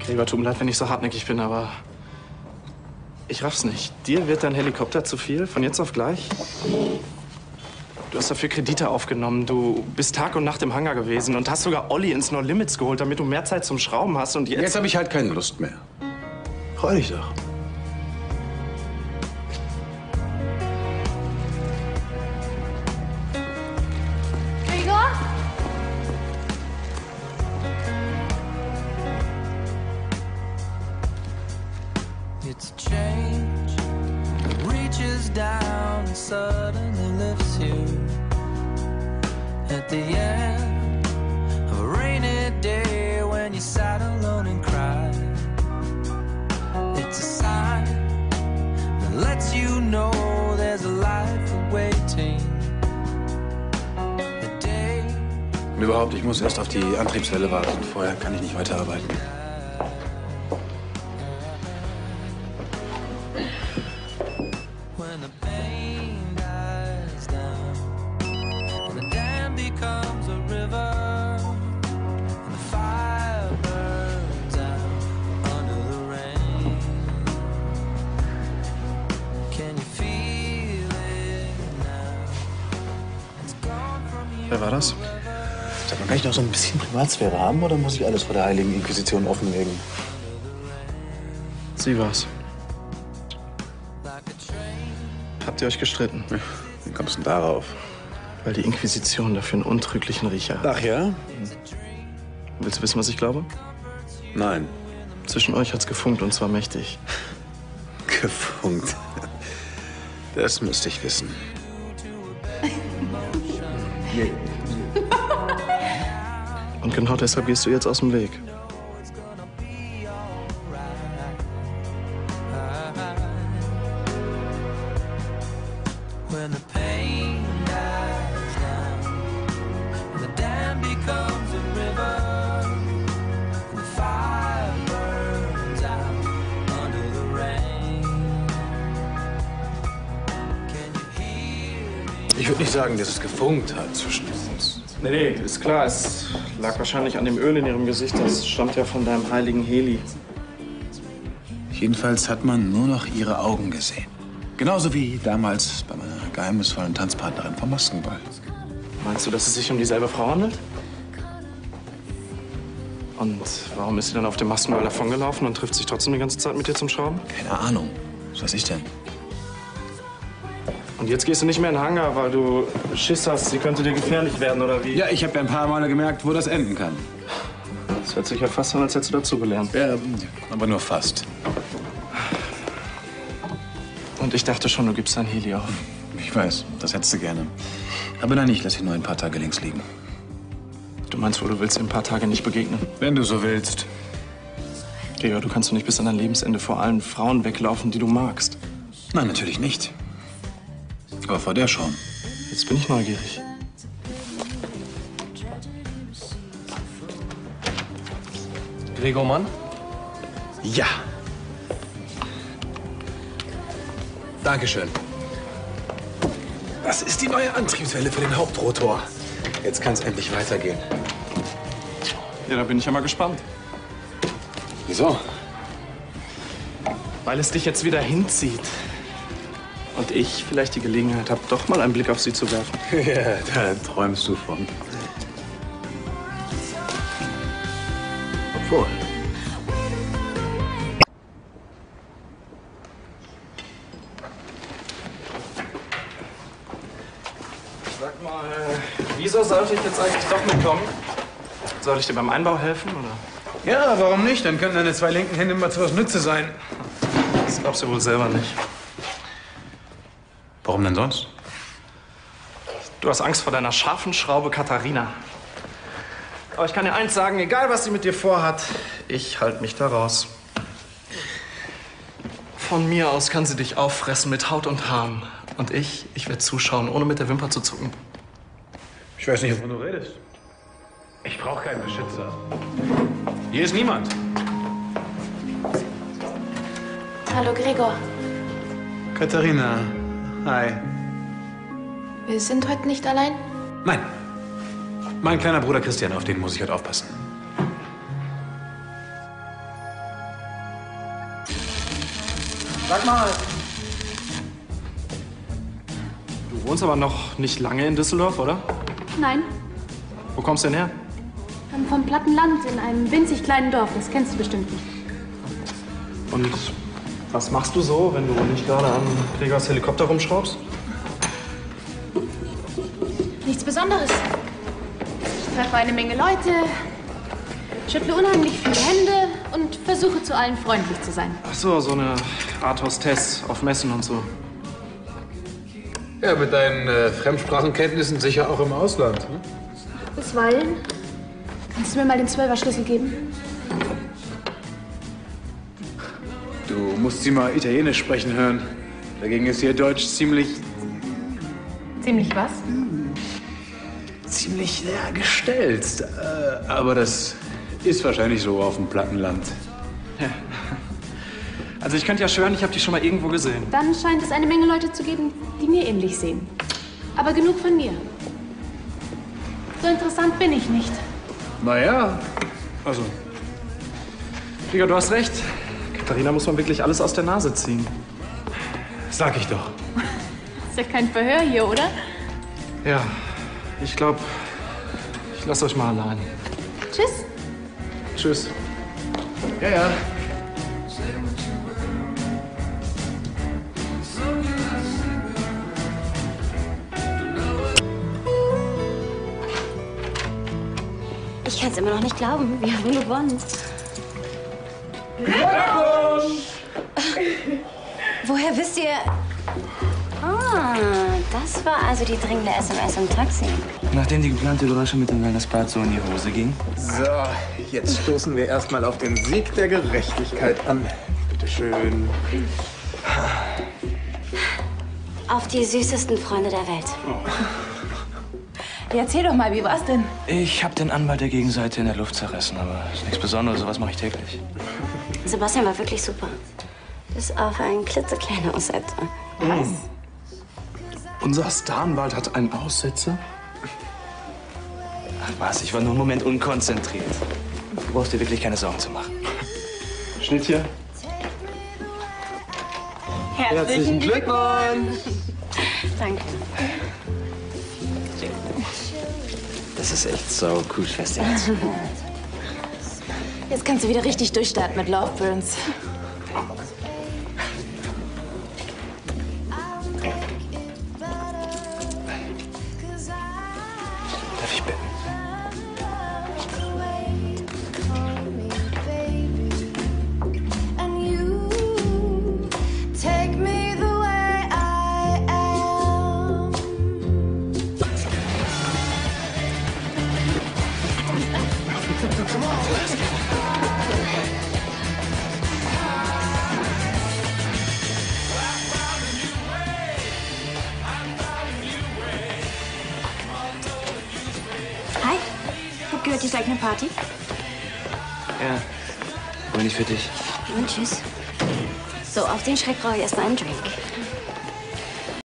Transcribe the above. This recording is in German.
Gregor, tut mir leid, wenn ich so hartnäckig bin, aber ich raff's nicht. Dir wird dein Helikopter zu viel, von jetzt auf gleich? Du hast dafür Kredite aufgenommen, du bist Tag und Nacht im Hangar gewesen und hast sogar Olli ins No Limits geholt, damit du mehr Zeit zum Schrauben hast und jetzt... Jetzt habe ich halt keine Lust mehr. Freu dich doch. Überhaupt, ich muss erst auf die Antriebswelle warten. Vorher kann ich nicht weiterarbeiten. Wer war das? Sag mal, kann ich noch so ein bisschen Privatsphäre haben oder muss ich alles vor der Heiligen Inquisition offenlegen? Sie war's. Habt ihr euch gestritten? Ja, wie kommst du denn darauf? Weil die Inquisition dafür einen untrüglichen Riecher hat. Ach ja? Willst du wissen, was ich glaube? Nein. Zwischen euch hat's gefunkt und zwar mächtig. Gefunkt? Das müsste ich wissen. Und genau deshalb gehst du jetzt aus dem Weg. Ich würde nicht sagen, dass es gefunkt hat zwischen uns. Nee, ist klar. Es lag wahrscheinlich an dem Öl in ihrem Gesicht. Das stammt ja von deinem heiligen Heli. Jedenfalls hat man nur noch ihre Augen gesehen. Genauso wie damals bei meiner geheimnisvollen Tanzpartnerin vom Maskenball. Meinst du, dass es sich um dieselbe Frau handelt? Und warum ist sie dann auf dem Maskenball davongelaufen und trifft sich trotzdem die ganze Zeit mit dir zum Schrauben? Keine Ahnung. Was weiß ich denn? Und jetzt gehst du nicht mehr in den Hangar, weil du Schiss hast, sie könnte dir gefährlich werden, oder wie? Ja, ich habe ja ein paar Male gemerkt, wo das enden kann. Das hört sich ja fast an, als hättest du dazugelernt. Ja, aber nur fast. Und ich dachte schon, du gibst dein Heli auf. Ich weiß, das hättest du gerne. Aber nein, ich lasse ihn nur ein paar Tage links liegen. Du meinst wohl, du willst ihm ein paar Tage nicht begegnen? Wenn du so willst. Gregor, du kannst doch nicht bis an dein Lebensende vor allen Frauen weglaufen, die du magst. Nein, natürlich nicht. Aber vor der schon. Jetzt bin ich neugierig. Gregor Mann? Ja. Dankeschön. Das ist die neue Antriebswelle für den Hauptrotor. Jetzt kann es endlich weitergehen. Ja, da bin ich ja mal gespannt. Wieso? Weil es dich jetzt wieder hinzieht. Und ich vielleicht die Gelegenheit habe, doch mal einen Blick auf sie zu werfen. Ja, da träumst du von. Obwohl. Sag mal, wieso sollte ich jetzt eigentlich doch mitkommen? Soll ich dir beim Einbau helfen, oder? Ja, warum nicht? Dann können deine zwei linken Hände mal zu was Nütze sein. Das glaubst du wohl selber nicht. Warum denn sonst? Du hast Angst vor deiner scharfen Schraube Katharina. Aber ich kann dir eins sagen, egal was sie mit dir vorhat, ich halte mich da raus. Von mir aus kann sie dich auffressen mit Haut und Haaren. Und ich werde zuschauen, ohne mit der Wimper zu zucken. Ich weiß nicht, wovon du redest. Ich brauche keinen Beschützer. Hier ist niemand. Hallo, Gregor. Katharina. Hi. Wir sind heute nicht allein? Nein. Mein kleiner Bruder Christian, auf den muss ich heute aufpassen. Sag mal. Du wohnst aber noch nicht lange in Düsseldorf, oder? Nein. Wo kommst du denn her? Vom Plattenland, in einem winzig kleinen Dorf. Das kennst du bestimmt nicht. Und was machst du so, wenn du nicht gerade an Gregors Helikopter rumschraubst? Nichts Besonderes. Ich treffe eine Menge Leute, schüttle unheimlich viele Hände und versuche, zu allen freundlich zu sein. Ach so, so eine Art Hostess auf Messen und so. Ja, mit deinen Fremdsprachenkenntnissen sicher auch im Ausland. Hm? Bisweilen. Kannst du mir mal den 12er-Schlüssel geben? Du musst sie mal Italienisch sprechen hören. Dagegen ist ihr Deutsch ziemlich... Ziemlich was? Ziemlich, ja, gestelzt. Aber das ist wahrscheinlich so auf dem Plattenland. Ja. Also ich könnte ja schwören, ich habe die schon mal irgendwo gesehen. Dann scheint es eine Menge Leute zu geben, die mir ähnlich sehen. Aber genug von mir. So interessant bin ich nicht. Naja, also... Digga, du hast recht. Katharina muss man wirklich alles aus der Nase ziehen. Sag ich doch. Ist ja kein Verhör hier, oder? Ja, ich glaube, ich lasse euch mal allein. Tschüss. Tschüss. Ja, ja. Ich kann es immer noch nicht glauben, wir haben gewonnen. Glückwunsch! Woher wisst ihr... Ah, das war also die dringende SMS im Taxi. Nachdem die geplante Überraschung mit dem Wellnessbad so in die Hose ging. So, jetzt stoßen wir erstmal auf den Sieg der Gerechtigkeit an. Bitteschön. Auf die süßesten Freunde der Welt. Oh. Ja, erzähl doch mal, wie war's denn? Ich hab den Anwalt der Gegenseite in der Luft zerrissen, aber ist nichts Besonderes, sowas mache ich täglich. Sebastian war wirklich super. Bis auf einen klitzekleinen Aussetzer. Was? Mm. Unser Starnwald hat einen Aussetzer? Ach was, ich war nur einen Moment unkonzentriert. Du brauchst dir wirklich keine Sorgen zu machen. Schnitt hier. Herzlichen Glückwunsch! Danke. Das ist echt so cool, Schwester. Jetzt kannst du wieder richtig durchstarten mit love-burs. Darf ich bitten? Ist gleich eine Party? Ja, aber nicht für dich. Und tschüss. So, auf den Schreck brauche ich erstmal einen Drink.